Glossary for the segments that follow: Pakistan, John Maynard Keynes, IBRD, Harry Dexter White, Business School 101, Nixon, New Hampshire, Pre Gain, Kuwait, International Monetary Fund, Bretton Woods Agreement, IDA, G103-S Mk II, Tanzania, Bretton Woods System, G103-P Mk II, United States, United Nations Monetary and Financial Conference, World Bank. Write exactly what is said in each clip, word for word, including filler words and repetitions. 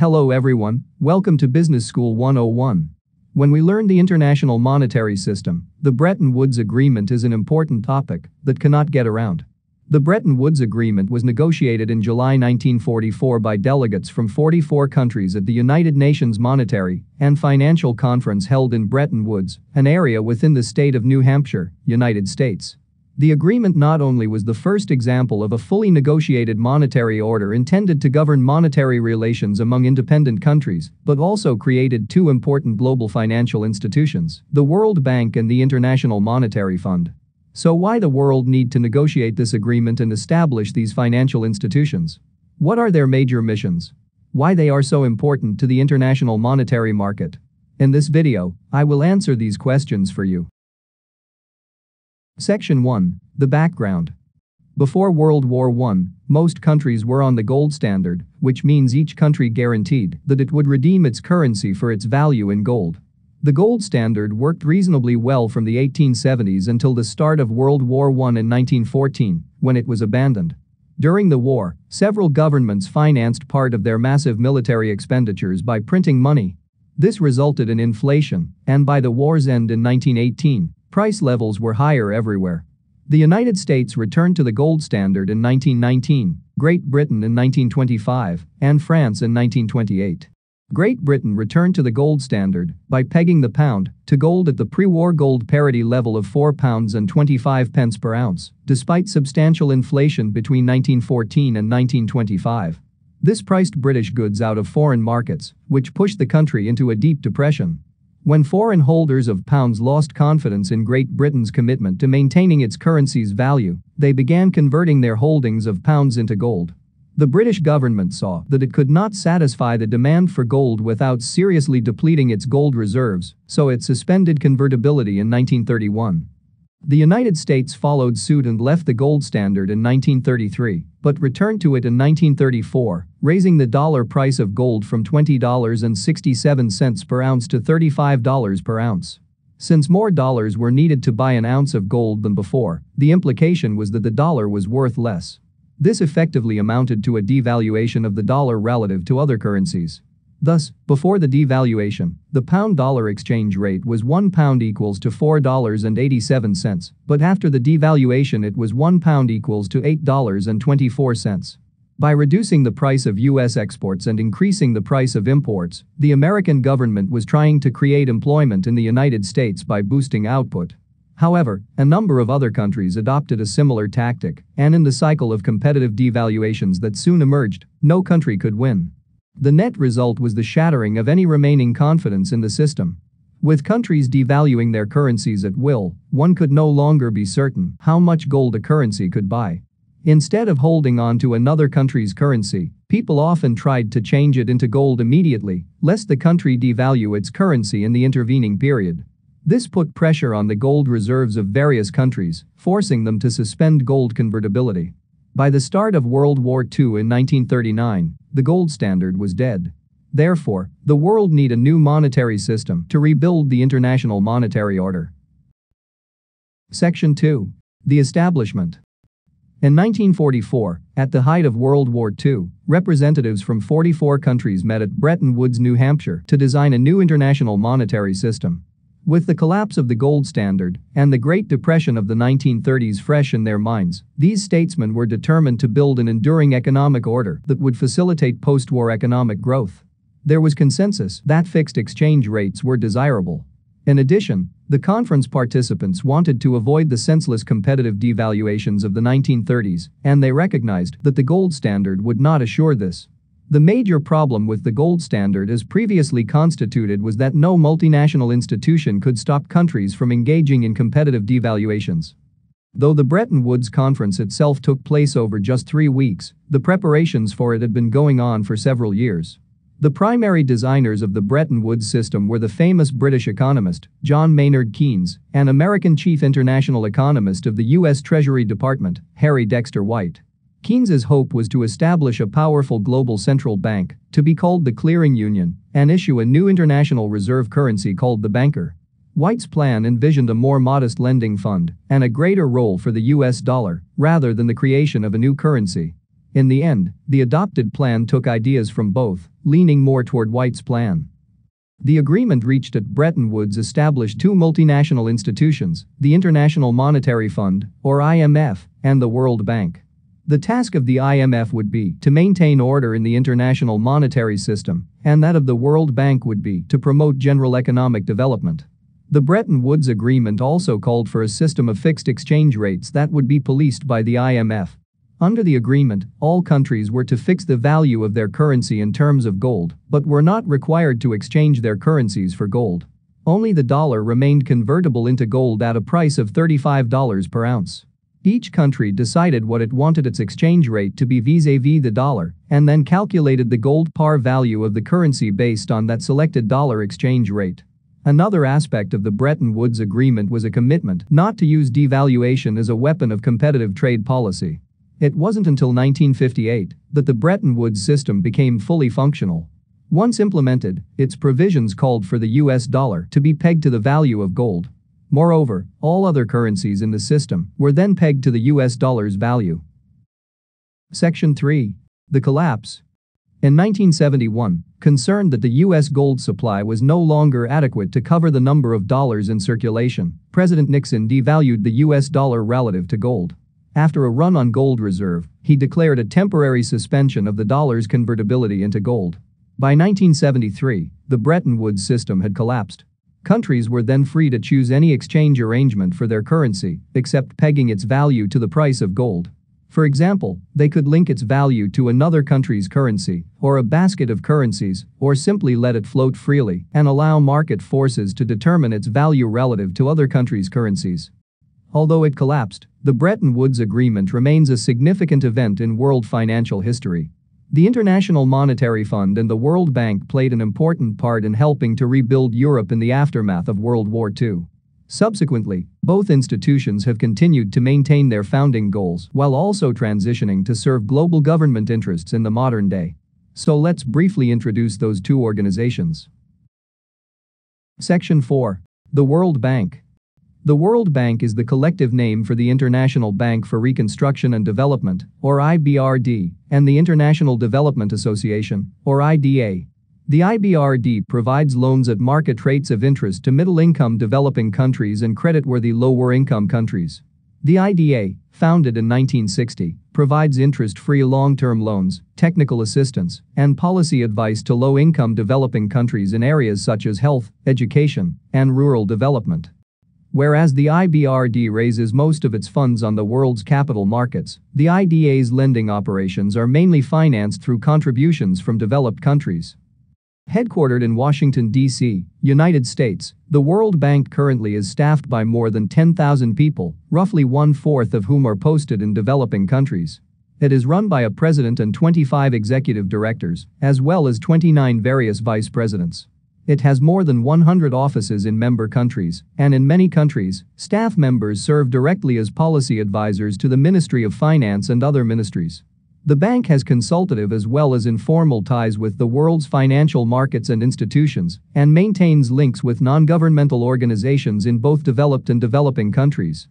Hello everyone, welcome to Business School one oh one. When we learn the international monetary system, the Bretton Woods Agreement is an important topic that cannot get around. The Bretton Woods Agreement was negotiated in July nineteen forty-four by delegates from forty-four countries at the United Nations Monetary and Financial Conference held in Bretton Woods, an area within the state of New Hampshire, United States. The agreement not only was the first example of a fully negotiated monetary order intended to govern monetary relations among independent countries, but also created two important global financial institutions, the World Bank and the International Monetary Fund. So why the world need to negotiate this agreement and establish these financial institutions? What are their major missions? Why they are so important to the international monetary market? In this video, I will answer these questions for you. Section one. The background. Before World War One, most countries were on the gold standard, which means each country guaranteed that it would redeem its currency for its value in gold. The gold standard worked reasonably well from the eighteen seventies until the start of World War One in nineteen fourteen, when it was abandoned. During the war, several governments financed part of their massive military expenditures by printing money. This resulted in inflation, and by the war's end in nineteen eighteen, price levels were higher everywhere. The United States returned to the gold standard in nineteen nineteen, Great Britain in nineteen twenty-five, and France in nineteen twenty-eight. Great Britain returned to the gold standard by pegging the pound to gold at the pre-war gold parity level of four pounds twenty-five per ounce, despite substantial inflation between nineteen fourteen and nineteen twenty-five. This priced British goods out of foreign markets, which pushed the country into a deep depression. When foreign holders of pounds lost confidence in Great Britain's commitment to maintaining its currency's value, they began converting their holdings of pounds into gold. The British government saw that it could not satisfy the demand for gold without seriously depleting its gold reserves, so it suspended convertibility in nineteen thirty-one. The United States followed suit and left the gold standard in nineteen thirty-three, but returned to it in nineteen thirty-four, raising the dollar price of gold from twenty dollars and sixty-seven cents per ounce to thirty-five dollars per ounce. Since more dollars were needed to buy an ounce of gold than before, the implication was that the dollar was worth less. This effectively amounted to a devaluation of the dollar relative to other currencies. Thus, before the devaluation, the pound-dollar exchange rate was one pound equals to four dollars and eighty-seven cents, but after the devaluation it was one pound equals to eight dollars and twenty-four cents. By reducing the price of U S exports and increasing the price of imports, the American government was trying to create employment in the United States by boosting output. However, a number of other countries adopted a similar tactic, and in the cycle of competitive devaluations that soon emerged, no country could win. The net result was the shattering of any remaining confidence in the system. With countries devaluing their currencies at will, one could no longer be certain how much gold a currency could buy. Instead of holding on to another country's currency, people often tried to change it into gold immediately, lest the country devalue its currency in the intervening period. This put pressure on the gold reserves of various countries, forcing them to suspend gold convertibility. By the start of World War Two in nineteen thirty-nine, the gold standard was dead. Therefore, the world needed a new monetary system to rebuild the international monetary order. Section two. The establishment. In nineteen forty-four, at the height of World War Two, representatives from forty-four countries met at Bretton Woods, New Hampshire, to design a new international monetary system. With the collapse of the gold standard and the Great Depression of the nineteen thirties fresh in their minds, these statesmen were determined to build an enduring economic order that would facilitate post-war economic growth. There was consensus that fixed exchange rates were desirable. In addition, the conference participants wanted to avoid the senseless competitive devaluations of the nineteen thirties, and they recognized that the gold standard would not assure this. The major problem with the gold standard as previously constituted was that no multinational institution could stop countries from engaging in competitive devaluations. Though the Bretton Woods Conference itself took place over just three weeks, the preparations for it had been going on for several years. The primary designers of the Bretton Woods system were the famous British economist, John Maynard Keynes, and American chief international economist of the U S Treasury Department, Harry Dexter White. Keynes's hope was to establish a powerful global central bank, to be called the Clearing Union, and issue a new international reserve currency called the Banker. White's plan envisioned a more modest lending fund and a greater role for the U S dollar, rather than the creation of a new currency. In the end, the adopted plan took ideas from both, leaning more toward White's plan. The agreement reached at Bretton Woods established two multinational institutions, the International Monetary Fund, or I M F, and the World Bank. The task of the I M F would be to maintain order in the international monetary system, and that of the World Bank would be to promote general economic development. The Bretton Woods Agreement also called for a system of fixed exchange rates that would be policed by the I M F. Under the agreement, all countries were to fix the value of their currency in terms of gold, but were not required to exchange their currencies for gold. Only the dollar remained convertible into gold at a price of thirty-five dollars per ounce. Each country decided what it wanted its exchange rate to be vis-à-vis the dollar and then calculated the gold par value of the currency based on that selected dollar exchange rate. Another aspect of the Bretton Woods Agreement was a commitment not to use devaluation as a weapon of competitive trade policy. It wasn't until nineteen fifty-eight that the Bretton Woods system became fully functional. Once implemented, its provisions called for the U S dollar to be pegged to the value of gold. Moreover, all other currencies in the system were then pegged to the U S dollar's value. Section three. The collapse. In nineteen seventy-one, concerned that the U S gold supply was no longer adequate to cover the number of dollars in circulation, President Nixon devalued the U S dollar relative to gold. After a run on gold reserve, he declared a temporary suspension of the dollar's convertibility into gold. By nineteen seventy-three, the Bretton Woods system had collapsed. Countries were then free to choose any exchange arrangement for their currency, except pegging its value to the price of gold. For example, they could link its value to another country's currency, or a basket of currencies, or simply let it float freely and allow market forces to determine its value relative to other countries' currencies. Although it collapsed, the Bretton Woods Agreement remains a significant event in world financial history. The International Monetary Fund and the World Bank played an important part in helping to rebuild Europe in the aftermath of World War Two. Subsequently, both institutions have continued to maintain their founding goals while also transitioning to serve global government interests in the modern day. So let's briefly introduce those two organizations. Section four. The World Bank. The World Bank is the collective name for the International Bank for Reconstruction and Development, or I B R D, and the International Development Association, or I D A. The I B R D provides loans at market rates of interest to middle-income developing countries and creditworthy lower-income countries. The I D A, founded in nineteen sixty, provides interest-free long-term loans, technical assistance, and policy advice to low-income developing countries in areas such as health, education, and rural development. Whereas the I B R D raises most of its funds on the world's capital markets, the I D A's lending operations are mainly financed through contributions from developed countries. Headquartered in Washington, D C, United States, the World Bank currently is staffed by more than ten thousand people, roughly one-fourth of whom are posted in developing countries. It is run by a president and twenty-five executive directors, as well as twenty-nine various vice presidents. It has more than one hundred offices in member countries, and in many countries, staff members serve directly as policy advisors to the Ministry of Finance and other ministries. The bank has consultative as well as informal ties with the world's financial markets and institutions, and maintains links with non-governmental organizations in both developed and developing countries.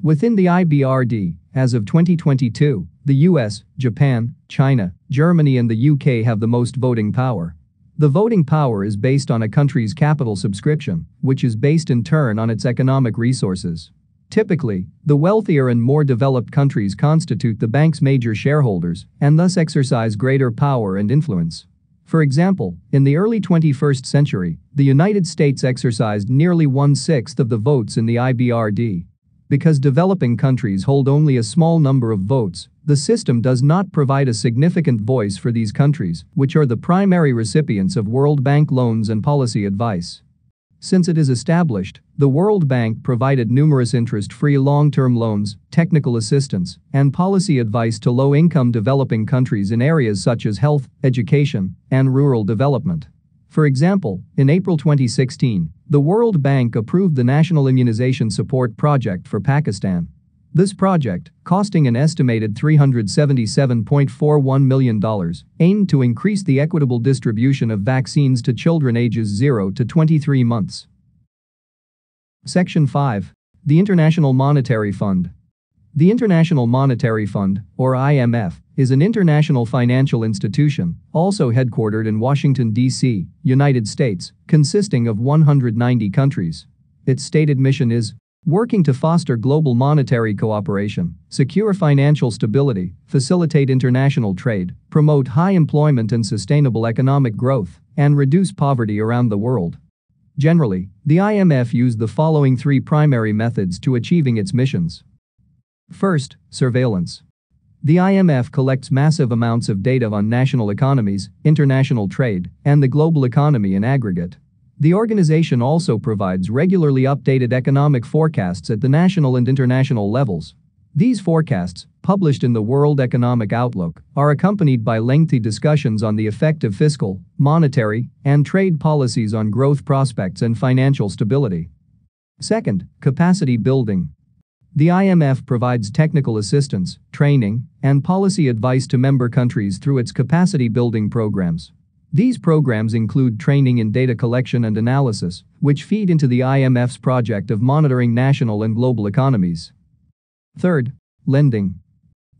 Within the I B R D, as of twenty twenty-two, the U S, Japan, China, Germany, and the U K have the most voting power. The voting power is based on a country's capital subscription, which is based in turn on its economic resources. Typically, the wealthier and more developed countries constitute the bank's major shareholders and thus exercise greater power and influence. For example, in the early twenty-first century, the United States exercised nearly one-sixth of the votes in the I B R D. Because developing countries hold only a small number of votes, the system does not provide a significant voice for these countries, which are the primary recipients of World Bank loans and policy advice. Since it is established, the World Bank provided numerous interest-free long-term loans, technical assistance, and policy advice to low-income developing countries in areas such as health, education, and rural development. For example, in April twenty sixteen, the World Bank approved the National Immunization Support Project for Pakistan. This project, costing an estimated three hundred seventy-seven point four one million dollars, aimed to increase the equitable distribution of vaccines to children ages zero to twenty-three months. Section five. The International Monetary Fund. The International Monetary Fund, or I M F, is an international financial institution, also headquartered in Washington, D C, United States, consisting of one hundred ninety countries. Its stated mission is working to foster global monetary cooperation, secure financial stability, facilitate international trade, promote high employment and sustainable economic growth, and reduce poverty around the world. Generally, the I M F used the following three primary methods to achieving its missions. First, surveillance. The I M F collects massive amounts of data on national economies, international trade, and the global economy in aggregate. The organization also provides regularly updated economic forecasts at the national and international levels. These forecasts, published in the World Economic Outlook, are accompanied by lengthy discussions on the effect of fiscal, monetary, and trade policies on growth prospects and financial stability. Second, capacity building. The I M F provides technical assistance, training, and policy advice to member countries through its capacity-building programs. These programs include training in data collection and analysis, which feed into the I M F's project of monitoring national and global economies. Third, lending.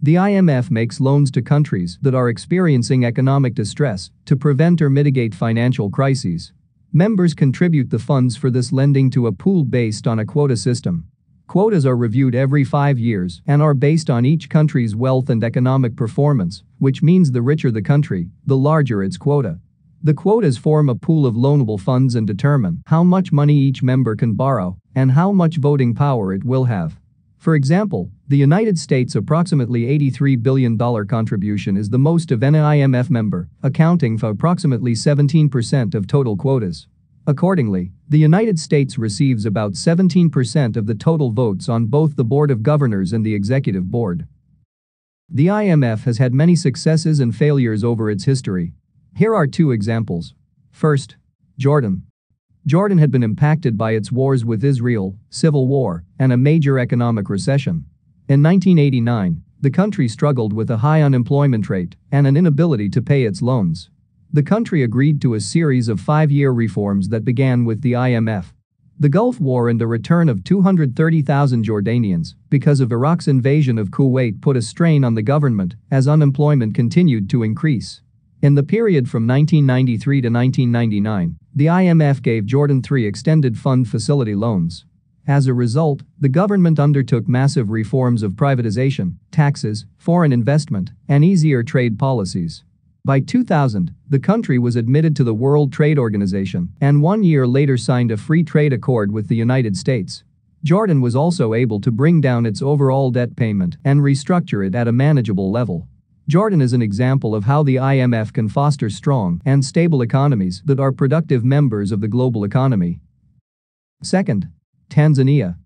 The I M F makes loans to countries that are experiencing economic distress to prevent or mitigate financial crises. Members contribute the funds for this lending to a pool based on a quota system. Quotas are reviewed every five years and are based on each country's wealth and economic performance, which means the richer the country, the larger its quota. The quotas form a pool of loanable funds and determine how much money each member can borrow and how much voting power it will have. For example, the United States' approximately eighty-three billion dollars contribution is the most of any I M F member, accounting for approximately seventeen percent of total quotas. Accordingly, the United States receives about seventeen percent of the total votes on both the Board of Governors and the Executive Board. The I M F has had many successes and failures over its history. Here are two examples. First, Jordan. Jordan had been impacted by its wars with Israel, civil war, and a major economic recession. In nineteen eighty-nine, the country struggled with a high unemployment rate and an inability to pay its loans. The country agreed to a series of five-year reforms that began with the I M F. The Gulf War and the return of two hundred thirty thousand Jordanians because of Iraq's invasion of Kuwait put a strain on the government as unemployment continued to increase. In the period from nineteen ninety-three to nineteen ninety-nine, the I M F gave Jordan three extended fund facility loans. As a result, the government undertook massive reforms of privatization, taxes, foreign investment, and easier trade policies. By two thousand, the country was admitted to the World Trade Organization and one year later signed a free trade accord with the United States. Jordan was also able to bring down its overall debt payment and restructure it at a manageable level. Jordan is an example of how the I M F can foster strong and stable economies that are productive members of the global economy. Second, Tanzania.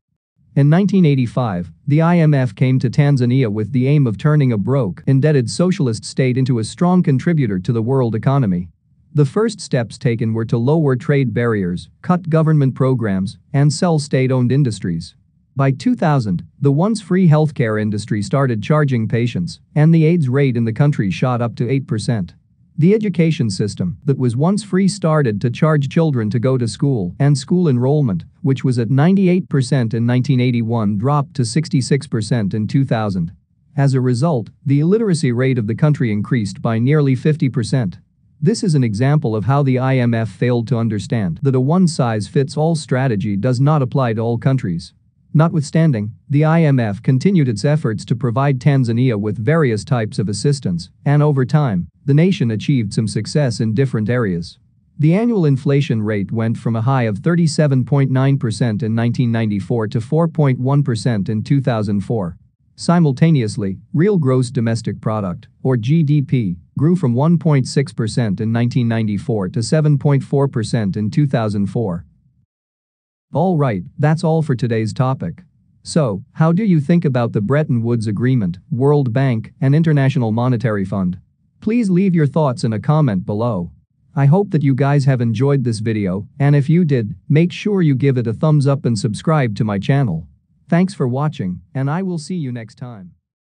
In nineteen eighty-five, the I M F came to Tanzania with the aim of turning a broke, indebted socialist state into a strong contributor to the world economy. The first steps taken were to lower trade barriers, cut government programs, and sell state-owned industries. By two thousand, the once free healthcare industry started charging patients, and the AIDS rate in the country shot up to eight percent. The education system that was once free started to charge children to go to school, and school enrollment, which was at ninety-eight percent in nineteen eighty-one, dropped to sixty-six percent in two thousand. As a result, the illiteracy rate of the country increased by nearly fifty percent. This is an example of how the I M F failed to understand that a one-size-fits-all strategy does not apply to all countries. Notwithstanding, the I M F continued its efforts to provide Tanzania with various types of assistance, and over time, the nation achieved some success in different areas. The annual inflation rate went from a high of thirty-seven point nine percent in nineteen ninety-four to four point one percent in two thousand four. Simultaneously, real gross domestic product, or G D P, grew from one point six percent in nineteen ninety-four to seven point four percent in two thousand four. All right, that's all for today's topic. So, how do you think about the Bretton Woods Agreement, World Bank, and International Monetary Fund? Please leave your thoughts in a comment below. I hope that you guys have enjoyed this video, and if you did, make sure you give it a thumbs up and subscribe to my channel. Thanks for watching, and I will see you next time.